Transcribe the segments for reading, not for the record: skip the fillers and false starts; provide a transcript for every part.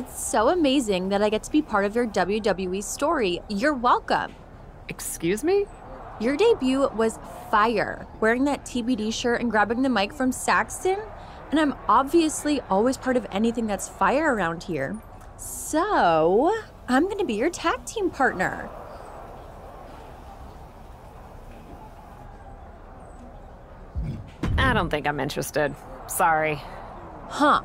It's so amazing that I get to be part of your WWE story. You're welcome. Excuse me? Your debut was fire. Wearing that TBD shirt and grabbing the mic from Saxton. And I'm obviously always part of anything that's fire around here. So I'm gonna be your tag team partner. I don't think I'm interested. Sorry. Huh.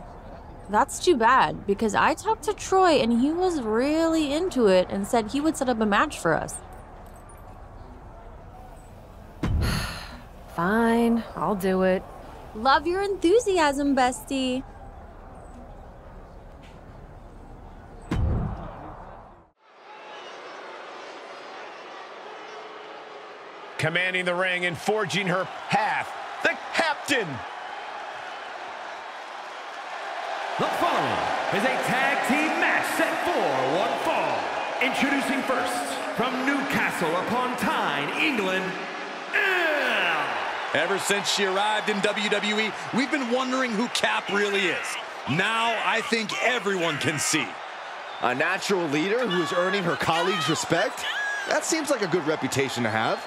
That's too bad, because I talked to Troy and he was really into it and said he would set up a match for us. Fine, I'll do it. Love your enthusiasm, bestie. Commanding the ring and forging her path, the captain. The following is a tag team match set for one fall. Introducing first, from Newcastle upon Tyne, England, Elle. Ever since she arrived in WWE, we've been wondering who Cap really is. Now I think everyone can see. A natural leader who is earning her colleagues' respect? That seems like a good reputation to have.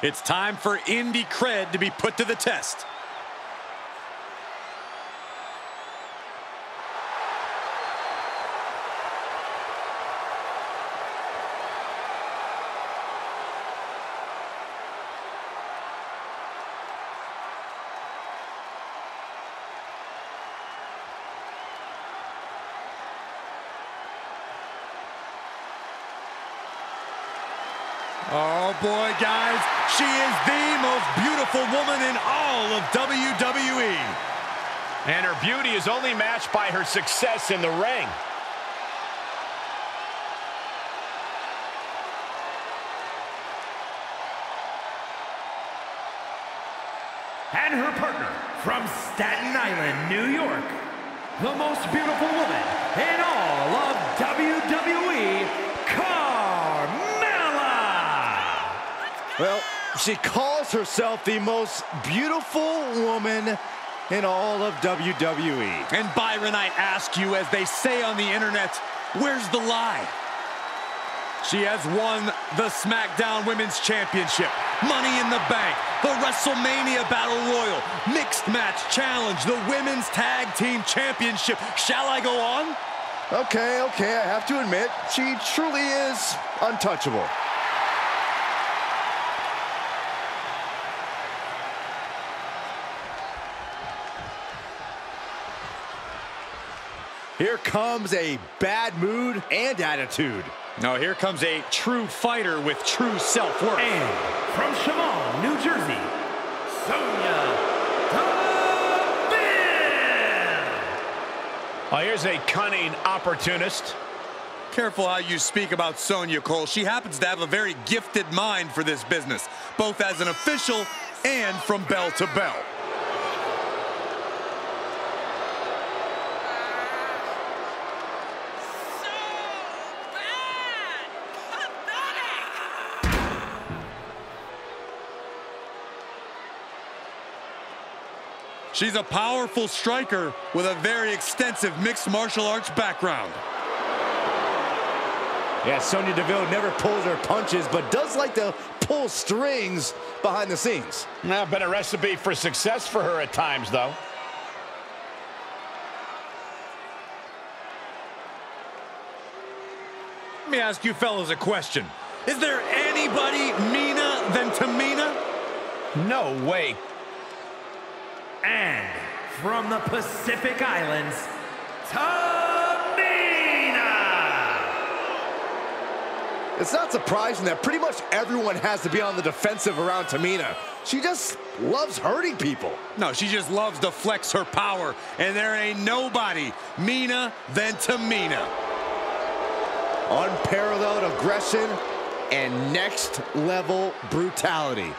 It's time for Indy cred to be put to the test. Oh boy, guys, she is the most beautiful woman in all of WWE. And her beauty is only matched by her success in the ring. And her partner from Staten Island, New York, the most beautiful woman in all of WWE. Well, she calls herself the most beautiful woman in all of WWE. And Byron, I ask you, as they say on the internet, where's the lie? She has won the SmackDown Women's Championship, Money in the Bank, the WrestleMania Battle Royal, Mixed Match Challenge, the Women's Tag Team Championship. Shall I go on? Okay, I have to admit, she truly is untouchable. Here comes a bad mood and attitude. No, here comes a true fighter with true self-worth. And from Shamon, New Jersey, Sonya Deville. Oh, here's a cunning opportunist. Careful how you speak about Sonya, Cole. She happens to have a very gifted mind for this business, both as an official and from bell to bell. She's a powerful striker with a very extensive mixed martial arts background. Yeah, Sonya Deville never pulls her punches, but does like to pull strings behind the scenes. Not been a recipe for success for her at times, though. Let me ask you fellas a question. Is there anybody meaner than Tamina? No way. And from the Pacific Islands, Tamina! It's not surprising that pretty much everyone has to be on the defensive around Tamina. She just loves hurting people. No, she just loves to flex her power, and there ain't nobody meaner than Tamina. Unparalleled aggression and next-level brutality.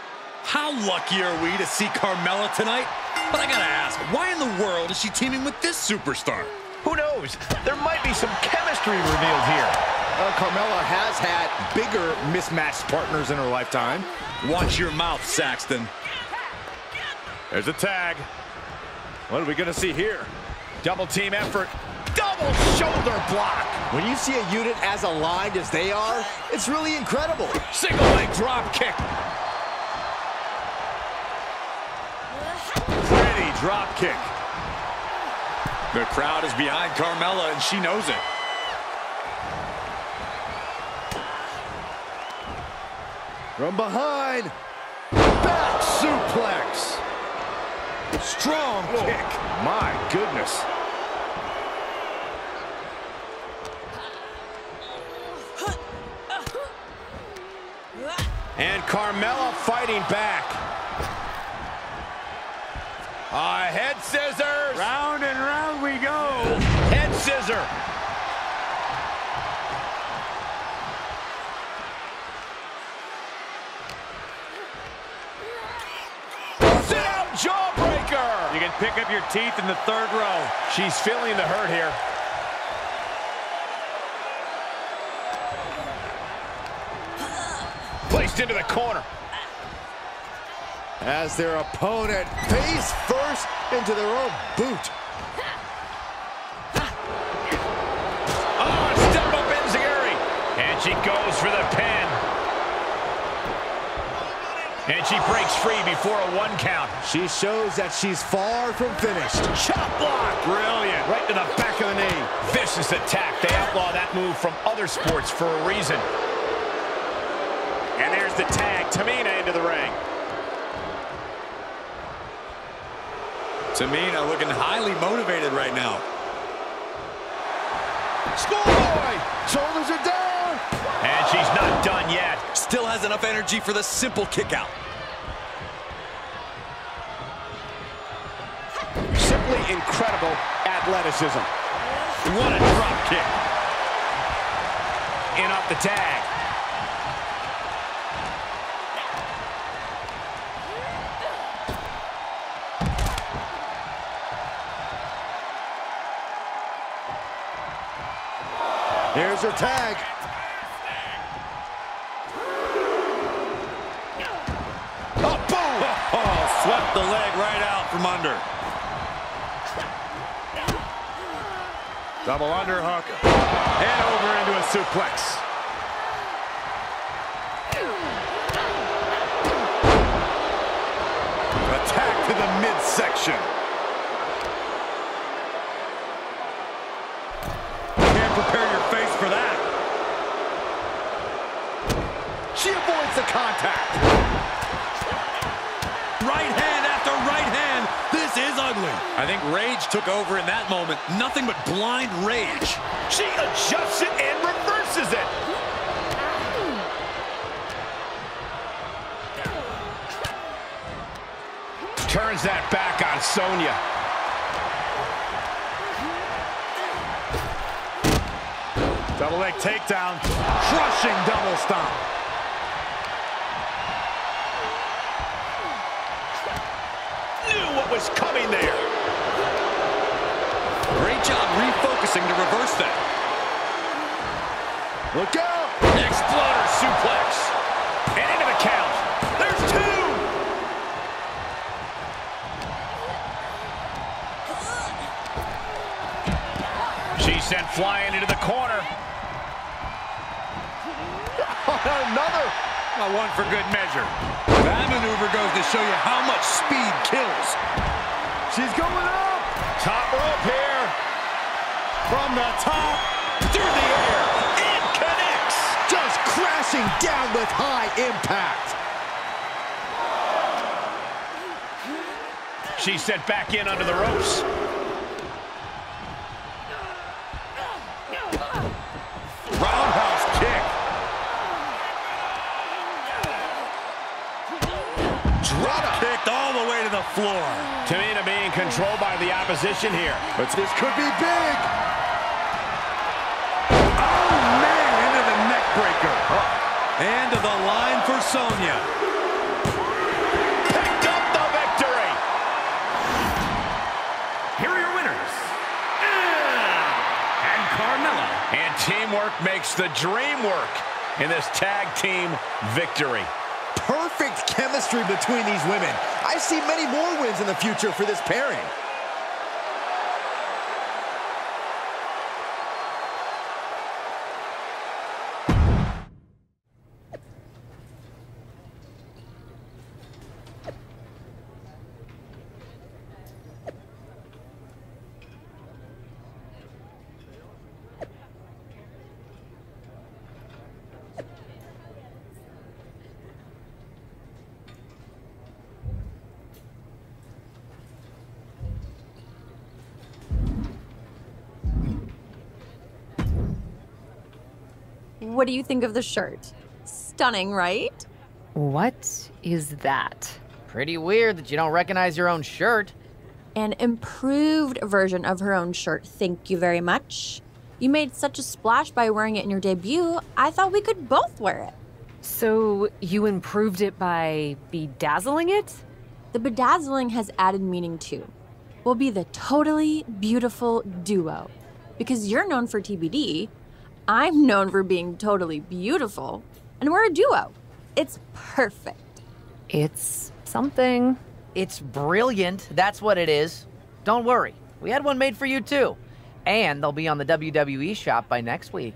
How lucky are we to see Carmella tonight? But I gotta ask, why in the world is she teaming with this superstar? Who knows? There might be some chemistry revealed here. Carmella has had bigger mismatched partners in her lifetime. Watch your mouth, Saxton. There's a tag. What are we going to see here? Double team effort. Double shoulder block. When you see a unit as aligned as they are, it's really incredible. Single leg drop kick. Pretty drop kick. The crowd is behind Carmella, and she knows it. From behind. Back suplex. Strong kick. My goodness. And Carmella fighting back. Head scissors. Round and round we go. Head scissor. Sit out jawbreaker. You can pick up your teeth in the third row. She's feeling the hurt here. Placed into the corner. As their opponent face first into their own boot. Oh, step up in Zagari. And she goes for the pin. And she breaks free before a one count. She shows that she's far from finished. Chop block. Brilliant. Right to the back of the knee. Vicious attack. They outlaw that move from other sports for a reason. And there's the tag. Tamina into the ring. Tamina looking highly motivated right now. Schoolboy! Shoulders are down! And she's not done yet. Still has enough energy for the simple kick out. Simply incredible athleticism. What a drop kick. In off the tag. Here's her tag. Oh, boom! Oh, swept the leg right out from under. Double underhook. And over into a suplex. Attack to the midsection. Prepare your face for that. She avoids the contact. Right hand after right hand. This is ugly. I think rage took over in that moment. Nothing but blind rage. She adjusts it and reverses it. Turns that back on Sonya. Double leg takedown, crushing double stomp. Knew what was coming there. Great job refocusing to reverse that. Look out! Exploder suplex. And into the count. There's two! She's sent flying into the corner. Another one for good measure. That maneuver goes to show you how much speed kills. She's going up. Top rope here. From the top, through the air. It connects. Just crashing down with high impact. She's sent back in under the ropes. All the way to the floor. Tamina being controlled by the opposition here. But this could be big. Oh, man, into the neck breaker. And to the line for Sonya. Picked up the victory. Here are your winners. And Carmella. And teamwork makes the dream work in this tag team victory. Perfect chemistry between these women. I see many more wins in the future for this pairing. What do you think of the shirt? Stunning, right? What is that? Pretty weird that you don't recognize your own shirt. An improved version of her own shirt, thank you very much. You made such a splash by wearing it in your debut, I thought we could both wear it. So you improved it by bedazzling it? The bedazzling has added meaning too. We'll be the totally beautiful duo. Because you're known for TBD, I'm known for being totally beautiful, and we're a duo. It's perfect. It's something. It's brilliant, that's what it is. Don't worry, we had one made for you too. And they'll be on the WWE shop by next week.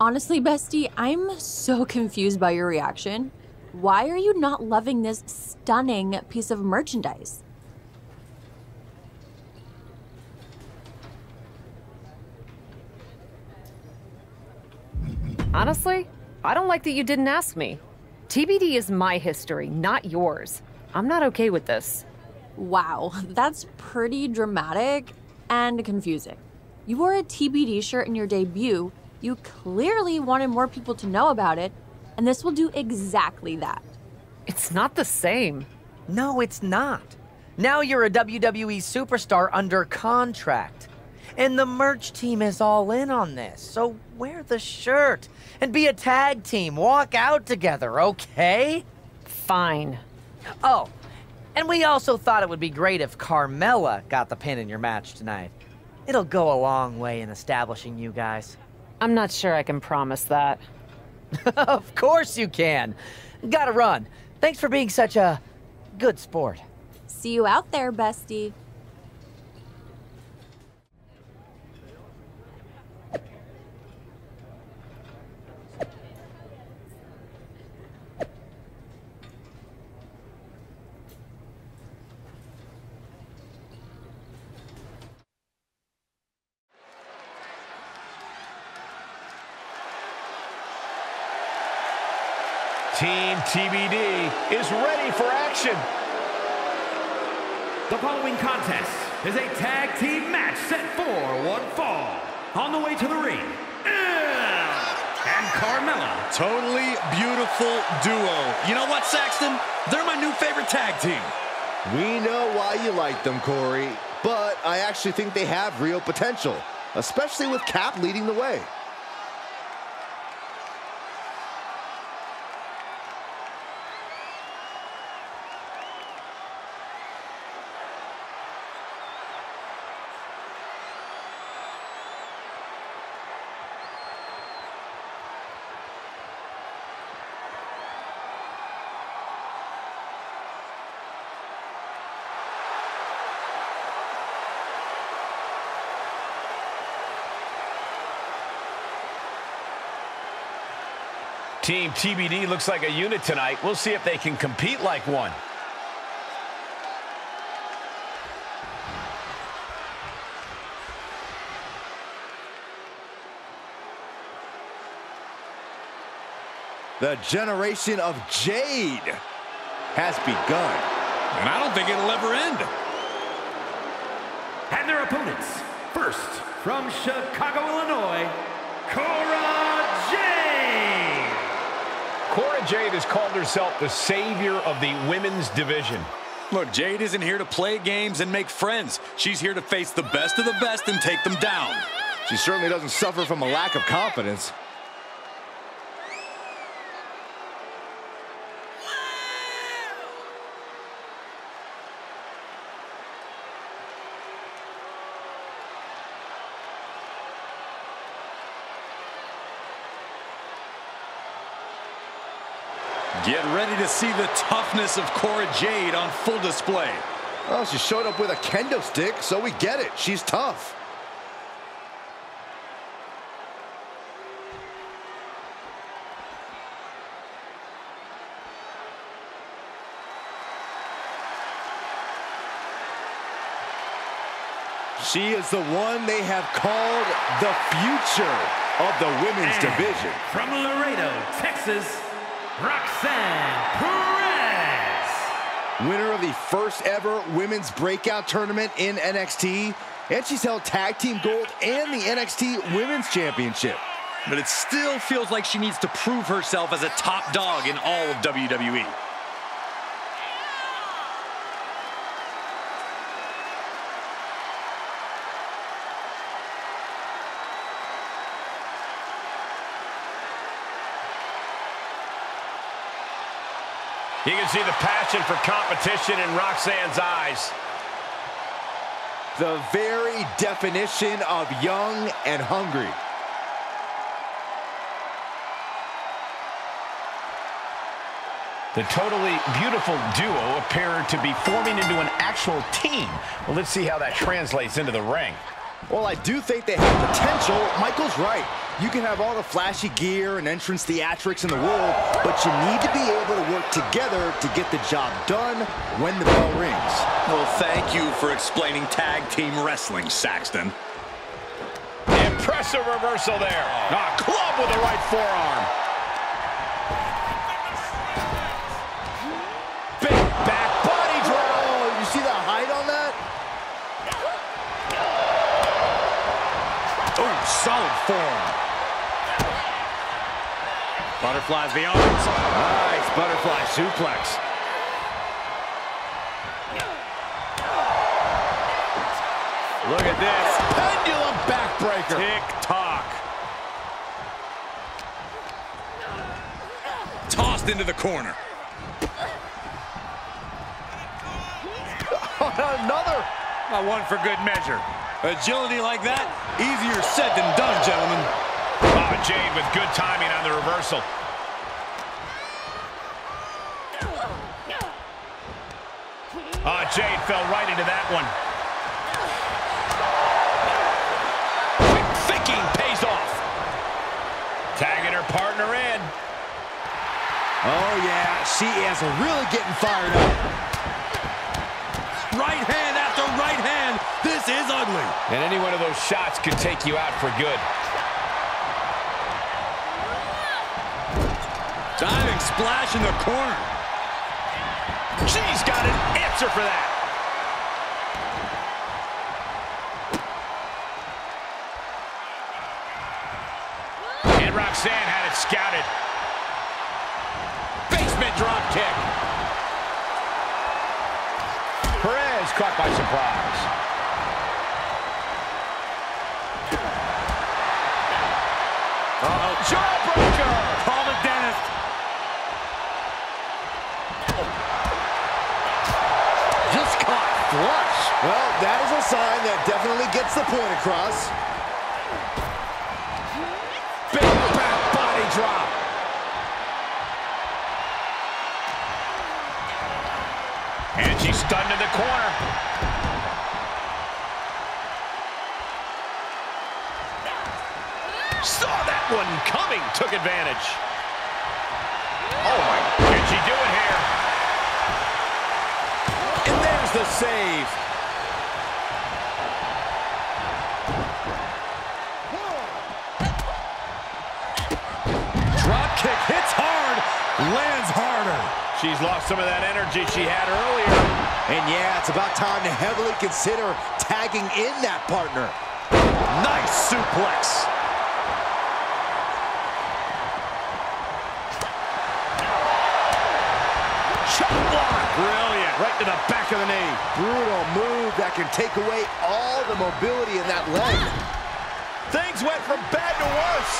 Honestly, bestie, I'm so confused by your reaction. Why are you not loving this stunning piece of merchandise? Honestly, I don't like that you didn't ask me. TBD is my history, not yours. I'm not okay with this. Wow, that's pretty dramatic and confusing. You wore a TBD shirt in your debut, you clearly wanted more people to know about it, and this will do exactly that. It's not the same. No, it's not. Now you're a WWE superstar under contract. And the merch team is all in on this, so wear the shirt and be a tag team. Walk out together, okay? Fine. Oh, and we also thought it would be great if Carmella got the pin in your match tonight. It'll go a long way in establishing you guys. I'm not sure I can promise that. Of course you can. Gotta run. Thanks for being such a good sport. See you out there, bestie. Team TBD is ready for action. The following contest is a tag team match set for one fall. On the way to the ring, Elle and Carmella. Totally beautiful duo. You know what, Saxton? They're my new favorite tag team. We know why you like them, Corey, but I actually think they have real potential, especially with Cap leading the way. Team TBD looks like a unit tonight. We'll see if they can compete like one. The generation of Jade has begun. And I don't think it'll ever end. And their opponents, first from Chicago, Illinois, Cora Jade. Cora Jade has called herself the savior of the women's division. Look, Jade isn't here to play games and make friends. She's here to face the best of the best and take them down. She certainly doesn't suffer from a lack of confidence. Get ready to see the toughness of Cora Jade on full display. Well, she showed up with a kendo stick, so we get it. She's tough. She is the one they have called the future of the women's division. From Laredo, Texas, Roxanne Perez. Winner of the first ever women's breakout tournament in NXT. And she's held tag team gold and the NXT women's championship. But it still feels like she needs to prove herself as a top dog in all of WWE. You can see the passion for competition in Roxanne's eyes. The very definition of young and hungry. The totally beautiful duo appear to be forming into an actual team. Well, let's see how that translates into the ring. Well, I do think they have potential. Michael's right. You can have all the flashy gear and entrance theatrics in the world, but you need to be able to work together to get the job done when the bell rings. Well, thank you for explaining tag team wrestling, Saxton. Impressive reversal there. A club with the right forearm. Big back body drop. Oh, you see the height on that? Oh, solid forearm. Butterflies the arms. Nice butterfly suplex. Look at this. Pendulum backbreaker. Tick-tock. Tossed into the corner. Another. One for good measure. Agility like that, easier said than done, gentlemen. Cora Jade with good timing on the reversal. Jade fell right into that one. Quick thinking pays off. Tagging her partner in. Oh, yeah, she is really getting fired up. Right hand after right hand. This is ugly. And any one of those shots could take you out for good. Diving splash in the corner. She's got an answer for that. And Roxanne had it scouted. Basement drop kick. Perez caught by surprise. Uh-oh, jawbreaker. Call the dentist. Flush. Well, that is a sign that definitely gets the point across. Big back body drop. And she's stunned in the corner. Saw that one coming, took advantage. Oh my, can she do it here? The save. Drop kick hits hard, lands harder. She's lost some of that energy she had earlier. And yeah, it's about time to heavily consider tagging in that partner. Nice suplex. Brilliant, right to the back of the knee. Brutal move that can take away all the mobility in that leg. Things went from bad to worse.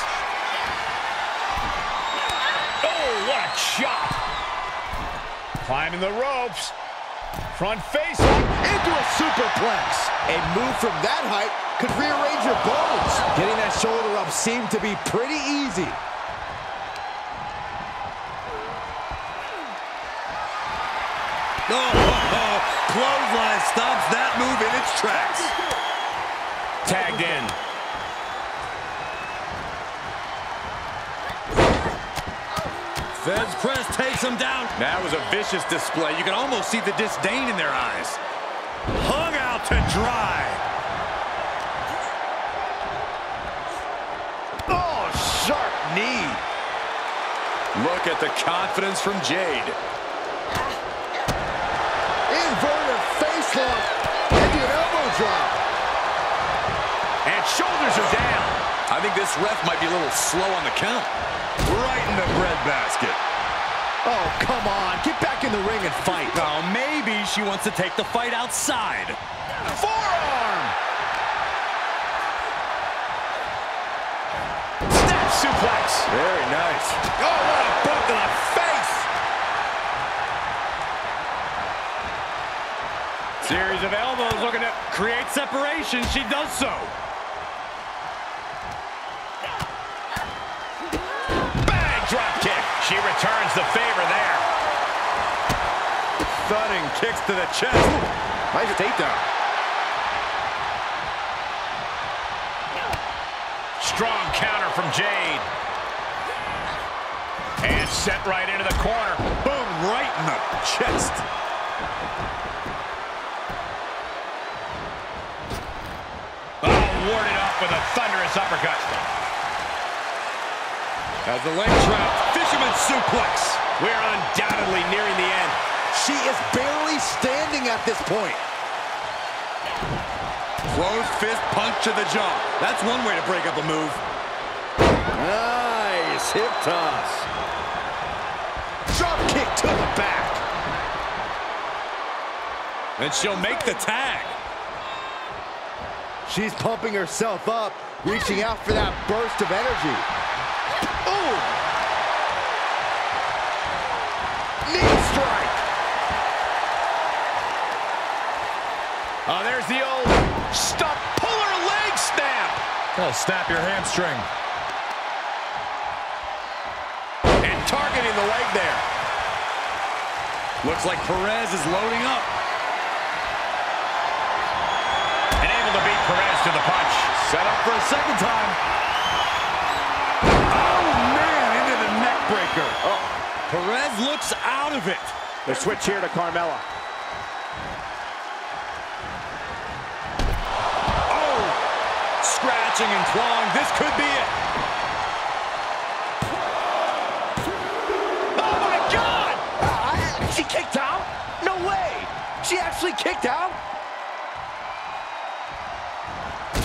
Oh, what a shot. Climbing the ropes. Front face up into a superplex. A move from that height could rearrange your bones. Getting that shoulder up seemed to be pretty easy. Oh, clothesline stops that move in its tracks. Tagged in. Fed's press takes him down. That was a vicious display. You can almost see the disdain in their eyes. Hung out to dry. Oh, sharp knee. Look at the confidence from Jade. Inverted face lock. Into an elbow drop. And shoulders are down. I think this ref might be a little slow on the count. Right in the breadbasket. Oh, come on. Get back in the ring and fight. Oh, maybe she wants to take the fight outside. Forearm! Snap suplex. Very nice. Oh, what a bump to the face! Series of elbows looking to create separation. She does so. She returns the favor there. Thudding kicks to the chest. Ooh, nice takedown. Strong counter from Jade. And sent right into the corner. Boom, right in the chest. Oh, warded off with a thunderous uppercut. As the leg trap. Fisherman suplex. We're undoubtedly nearing the end. She is barely standing at this point. Closed fist punch to the jaw. That's one way to break up a move. Nice hip toss. Drop kick to the back. And she'll make the tag. She's pumping herself up, reaching out for that burst of energy. Ooh! Knee strike. Oh, there's the old stop puller leg snap. Oh, snap your hamstring. And targeting the leg there. Looks like Perez is loading up. And able to beat Perez to the punch. Set up for a second time. Oh, man, into the neck breaker. Oh. Perez looks out of it. The switch here to Carmella. Oh! Scratching and clawing. This could be it. Oh, my God! She kicked out? No way! She actually kicked out?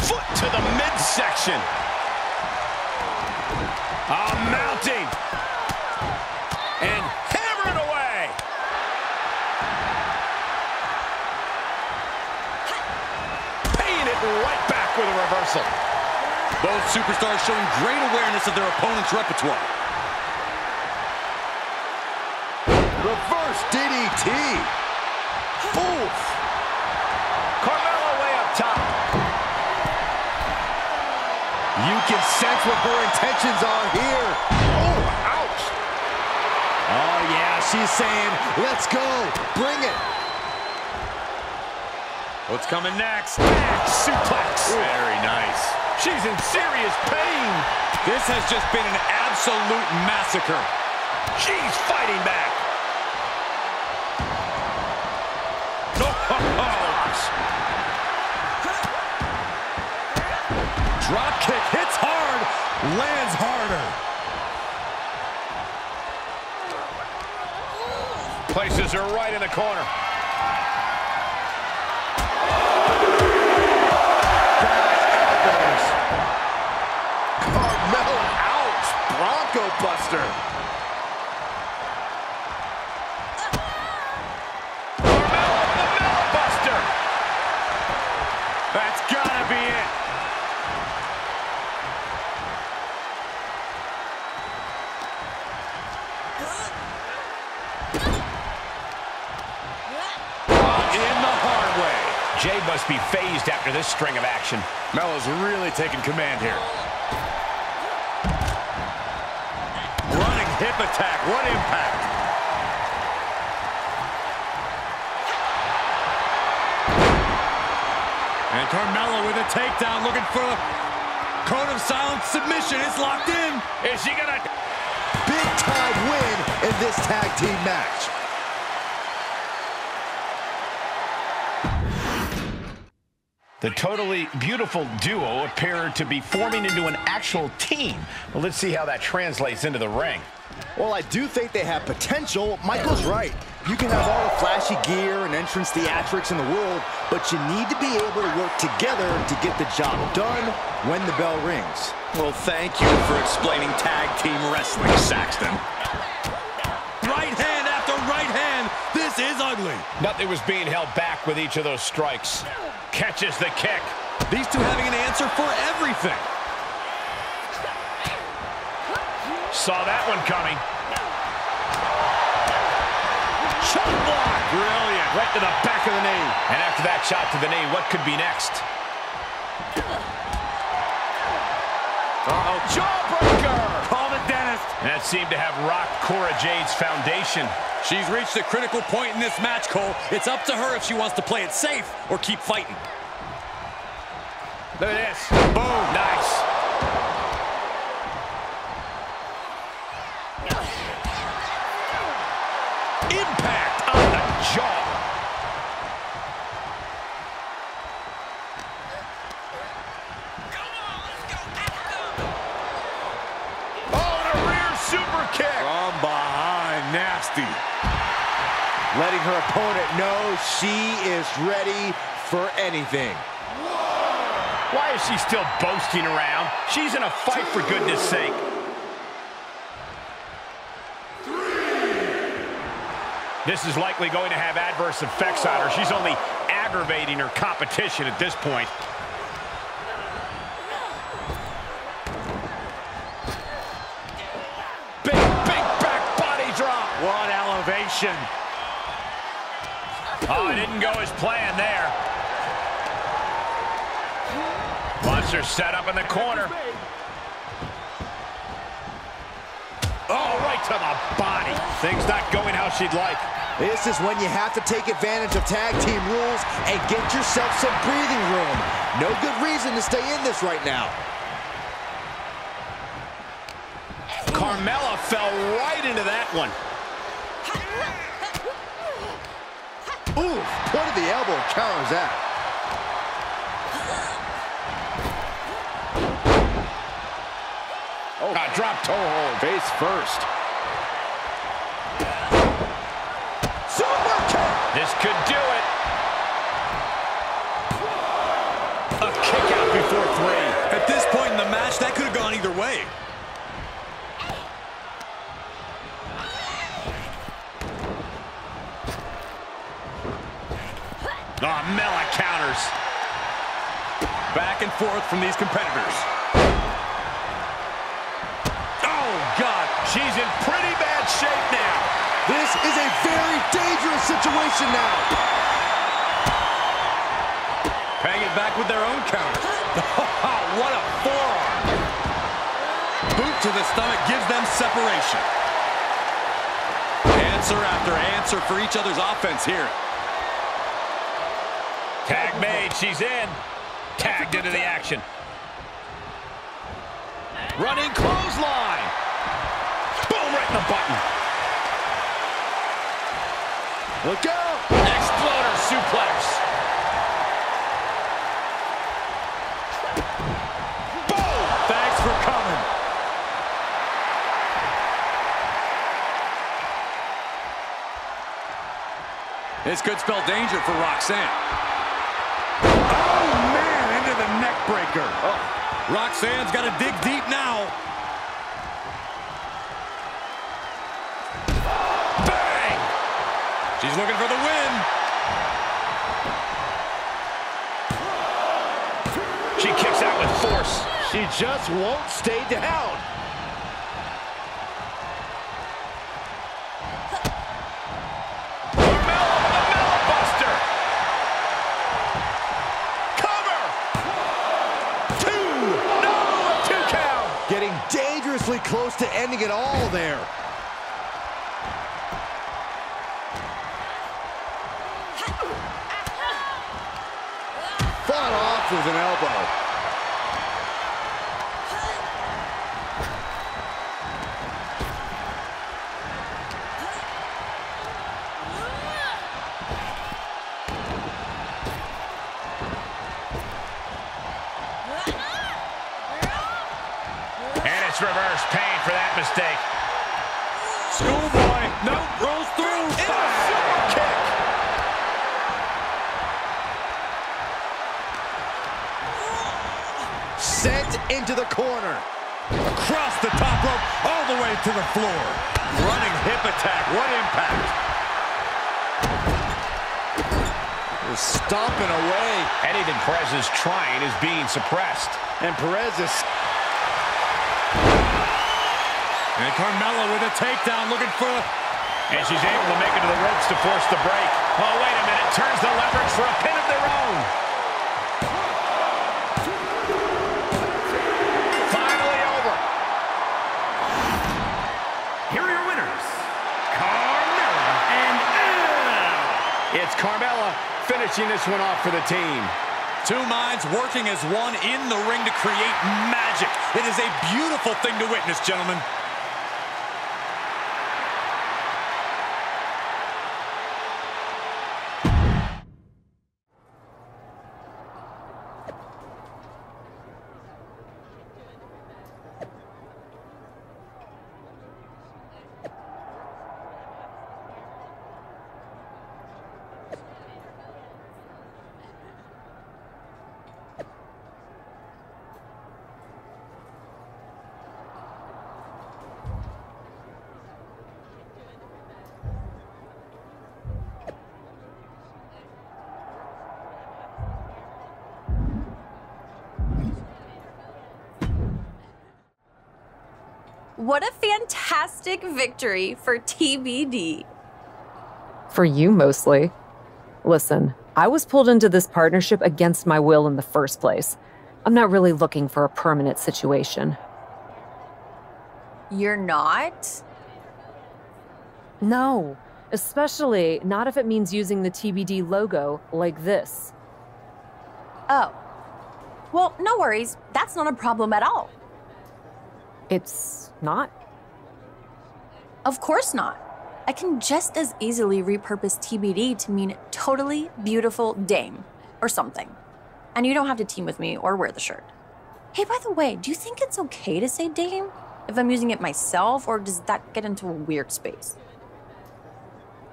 Foot to the midsection. Oh, mounting. And hammered away. Paying it right back with a reversal. Both superstars showing great awareness of their opponent's repertoire. Reverse DDT. Oof. Carmella way up top. You can sense what her intentions are here. Oh. Oh, yeah, she's saying, let's go, bring it. What's coming next? Back suplex. Ooh. Very nice. She's in serious pain. This has just been an absolute massacre. She's fighting back. Oh, drop kick hits hard, lands harder. Places her right in the corner. Carmella out. Bronco Buster. Carmella with the Melo Buster. That's gotta be it. Jade must be phased after this string of action. Melo's really taking command here. Running hip attack, what impact. And Carmella with a takedown, looking for the Code of Silence submission. It's locked in. Is she gonna? Big time win in this tag team match. The totally beautiful duo appear to be forming into an actual team. Well, let's see how that translates into the ring. Well, I do think they have potential. Michael's right. You can have all the flashy gear and entrance theatrics in the world, but you need to be able to work together to get the job done when the bell rings. Well, thank you for explaining tag team wrestling, Saxton. Right hand after right hand. This is ugly. Nothing was being held back with each of those strikes. Catches the kick. These two having an answer for everything. Saw that one coming. Shot block. Brilliant. Right to the back of the knee. And after that shot to the knee, what could be next? Uh-oh. Jawbreaker. Call the dentist. That seemed to have rocked Cora Jade's foundation. She's reached a critical point in this match, Cole. It's up to her if she wants to play it safe or keep fighting. Look at this. Boom. Nice. Impact on the jaw. Come on, let's go after. Oh, and a rear super kick. From behind. Nasty. Letting her opponent know she is ready for anything. Why is she still boasting around? She's in a fight, for goodness sake. This is likely going to have adverse effects on her. She's only aggravating her competition at this point. Big, big back body drop. What elevation. Oh, it didn't go as planned there. Buster set up in the corner. Oh, right to the body. Things not going how she'd like. This is when you have to take advantage of tag team rules and get yourself some breathing room. No good reason to stay in this right now. Carmella fell right into that one. Oof, point of the elbow counters that. Oh, drop toe hold. Face first. Super kick. This could do it. A kick out before three. At this point in the match, that could have gone either way. Oh, Mella counters. Back and forth from these competitors. Oh, God. She's in pretty bad shape now. This is a very dangerous situation now. Paying it back with their own counters. Oh, what a forearm. Boot to the stomach gives them separation. Answer after answer for each other's offense here. Tag made, she's in. Tagged into the action. Running clothesline. Boom, right in the button. Look out. Exploder suplex. Boom. Thanks for coming. This could spell danger for Roxanne. Breaker. Oh. Roxanne's got to dig deep now. Bang! She's looking for the win. She kicks out with force. She just won't stay down. Close to ending it all there. Fought off with an elbow. And it's reverse pain for that mistake. Schoolboy, no, rolls through. Sent into the corner. Across the top rope, all the way to the floor. Running hip attack, what impact. He's stomping away. Anything Perez is trying is being suppressed. And Perez is... And Carmella with a takedown, looking for... And she's able to make it to the ropes to force the break. Oh, wait a minute, turns the leverage for a pin of their own. It's Carmella finishing this one off for the team. Two minds working as one in the ring to create magic. It is a beautiful thing to witness, gentlemen. What a fantastic victory for TBD. For you, mostly. Listen, I was pulled into this partnership against my will in the first place. I'm not really looking for a permanent situation. You're not? No, especially not if it means using the TBD logo like this. Oh. Well, no worries. That's not a problem at all. It's not? Of course not. I can just as easily repurpose TBD to mean totally beautiful dame or something. And you don't have to team with me or wear the shirt. Hey, by the way, do you think it's okay to say dame if I'm using it myself, or does that get into a weird space?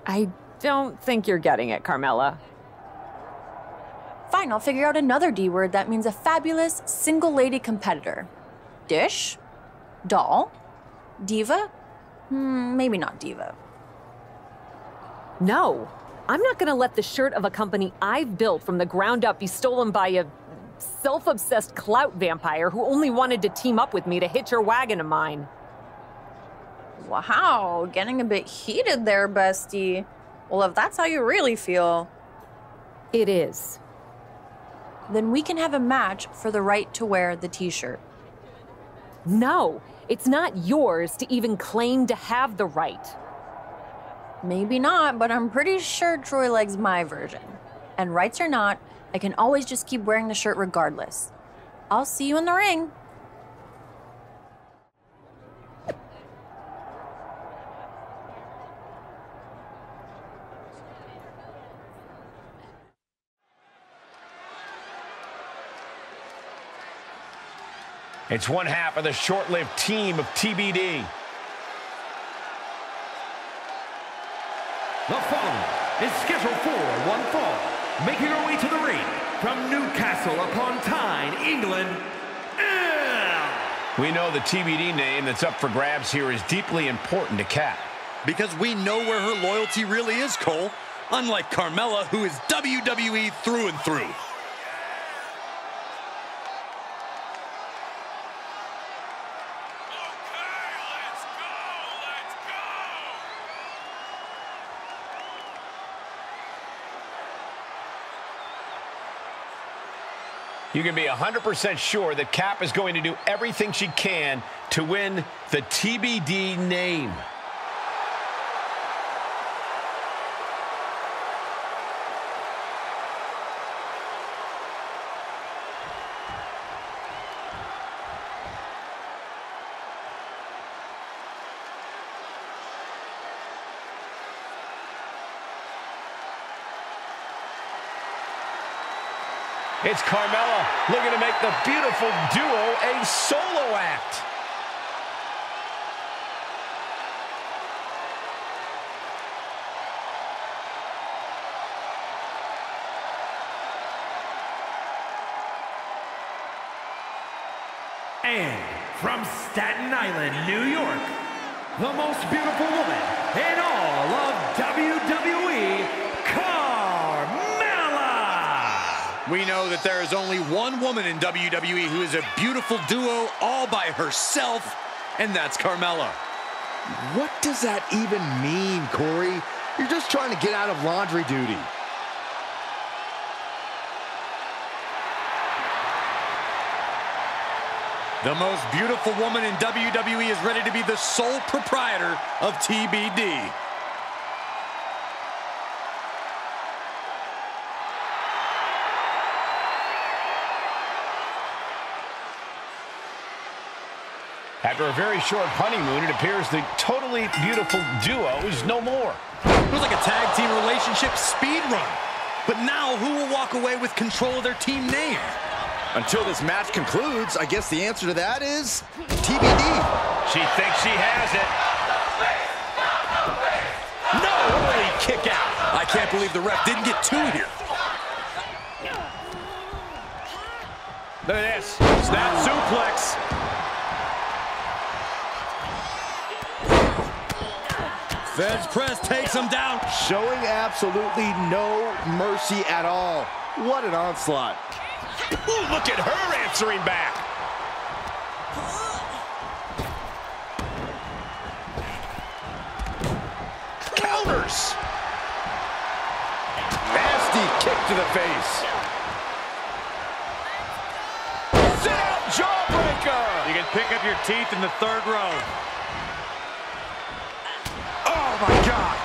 I don't think you're getting it, Carmella. Fine, I'll figure out another D word that means a fabulous single lady competitor. Dish? Doll? Diva? Maybe not diva. No, I'm not gonna let the shirt of a company I've built from the ground up be stolen by a self-obsessed clout vampire who only wanted to team up with me to hitch her wagon to mine. Wow, getting a bit heated there, bestie. Well, if that's how you really feel... It is. Then we can have a match for the right to wear the t-shirt. No, it's not yours to even claim to have the right. Maybe not, but I'm pretty sure Troy likes my version. And rights or not, I can always just keep wearing the shirt regardless. I'll see you in the ring. It's one half of the short-lived team of TBD. The following is scheduled for one fall. Making her way to the ring from Newcastle upon Tyne, England, Elle. We know the TBD name that's up for grabs here is deeply important to Cap. Because we know where her loyalty really is, Cole. Unlike Carmella, who is WWE through and through. You can be 100% sure that Cap is going to do everything she can to win the TBD name. It's Carmella looking to make the beautiful duo a solo act. And from Staten Island, New York, the most beautiful woman in all of WWE, Carmella! We know that there is only one woman in WWE who is a beautiful duo all by herself, and that's Carmella. What does that even mean, Corey? You're just trying to get out of laundry duty. The most beautiful woman in WWE is ready to be the sole proprietor of TBD. After a very short honeymoon, it appears the totally beautiful duo is no more. It was like a tag team relationship speed run. But now who will walk away with control of their team name? Until this match concludes, I guess the answer to that is TBD. She thinks she has it. No, holy kick out. I can't believe the ref didn't get two here. Look at this. Snap suplex. Fed's press takes him down. Showing absolutely no mercy at all. What an onslaught. Ooh, look at her answering back. Counters. Nasty kick to the face. Sit out jawbreaker. You can pick up your teeth in the third row. Oh, my God.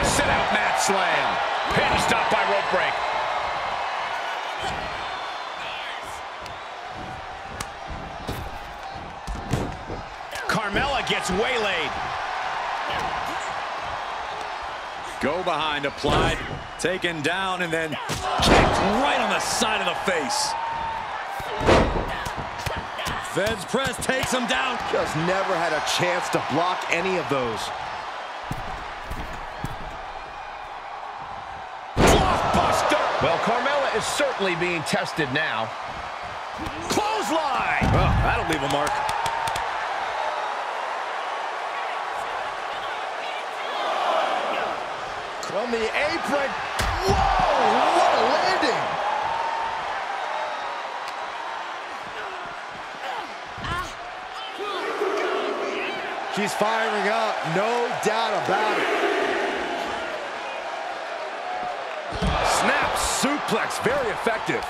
Sit-out mat slam. Pin stopped by rope break. Carmella gets waylaid. Go behind applied, taken down, and then kicked right on the side of the face. Fed's press takes him down. Just never had a chance to block any of those. Well, Carmella is certainly being tested now. Clothesline! Oh, that'll leave a mark. From the apron. Whoa! What a landing! She's firing up, no doubt about it. Suplex, very effective.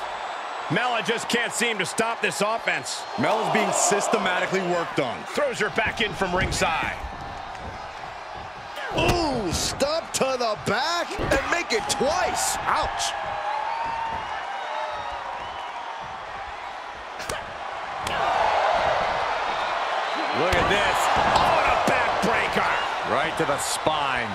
Mella just can't seem to stop this offense. Mella's being systematically worked on. Throws her back in from ringside. Ooh, stomp to the back and make it twice. Ouch. Look at this. Oh, and a backbreaker. Right to the spine.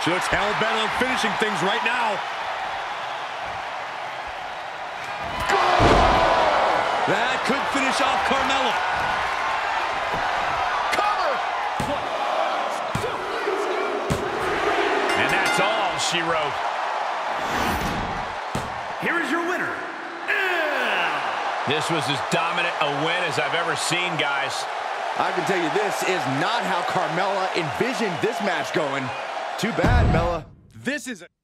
She looks hell-bent on finishing things right now. Goal! That could finish off Carmella. Cover! And that's all she wrote. Here is your winner. This was as dominant a win as I've ever seen, guys. I can tell you this is not how Carmella envisioned this match going. Too bad, Mella. This is a...